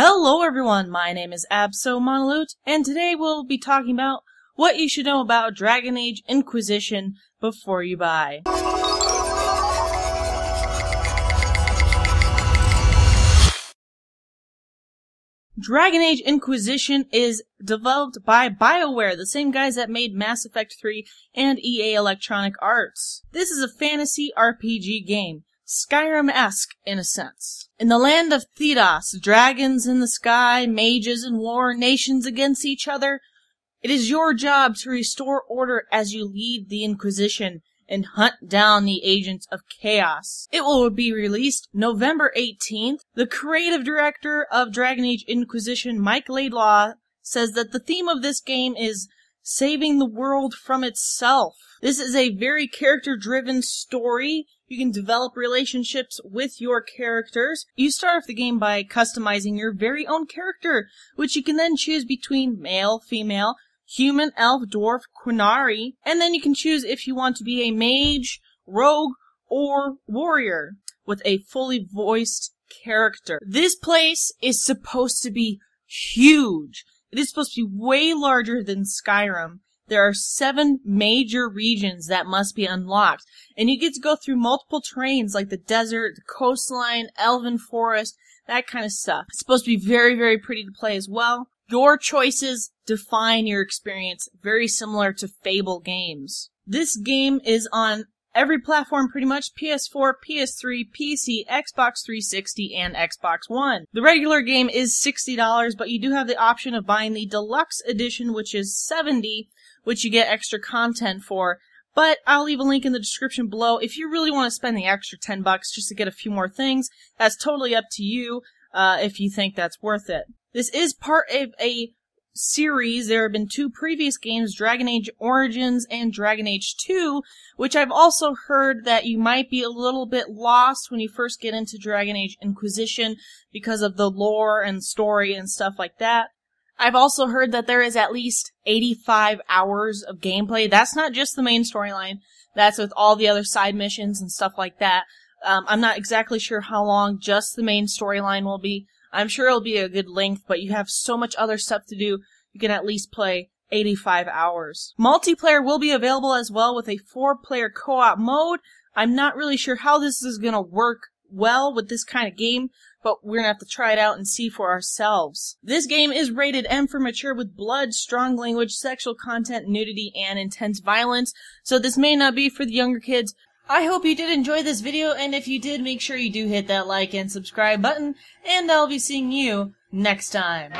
Hello everyone, my name is AbsoMonolute, and today we'll be talking about what you should know about Dragon Age Inquisition before you buy. Dragon Age Inquisition is developed by BioWare, the same guys that made Mass Effect 3 and EA Electronic Arts. This is a fantasy RPG game. Skyrim-esque, in a sense. In the land of Thedas, dragons in the sky, mages in war, nations against each other, it is your job to restore order as you lead the Inquisition and hunt down the agents of chaos. It will be released November 18th. The creative director of Dragon Age Inquisition, Mike Laidlaw, says that the theme of this game is saving the world from itself. This is a very character-driven story. You can develop relationships with your characters. You start off the game by customizing your very own character, which you can then choose between male, female, human, elf, dwarf, Qunari, and then you can choose if you want to be a mage, rogue, or warrior with a fully voiced character. This place is supposed to be huge. It is supposed to be way larger than Skyrim. There are 7 major regions that must be unlocked, and you get to go through multiple terrains like the desert, the coastline, elven forest, that kind of stuff. It's supposed to be very, very pretty to play as well. Your choices define your experience, very similar to Fable games. This game is on every platform pretty much, PS4, PS3, PC, Xbox 360, and Xbox One. The regular game is $60, but you do have the option of buying the deluxe edition, which is $70, which you get extra content for, but I'll leave a link in the description below. If you really want to spend the extra $10 just to get a few more things, that's totally up to you if you think that's worth it. This is part of a series. There have been 2 previous games, Dragon Age Origins and Dragon Age 2, which I've also heard that you might be a little bit lost when you first get into Dragon Age Inquisition because of the lore and story and stuff like that. I've also heard that there is at least 85 hours of gameplay. That's not just the main storyline. That's with all the other side missions and stuff like that. I'm not exactly sure how long just the main storyline will be. I'm sure it'll be a good length, but you have so much other stuff to do, you can at least play 85 hours. Multiplayer will be available as well with a 4-player co-op mode. I'm not really sure how this is going to work well with this kind of game, but we're going to have to try it out and see for ourselves. This game is rated M for mature with blood, strong language, sexual content, nudity, and intense violence, so this may not be for the younger kids. I hope you did enjoy this video, and if you did, make sure you do hit that like and subscribe button, and I'll be seeing you next time.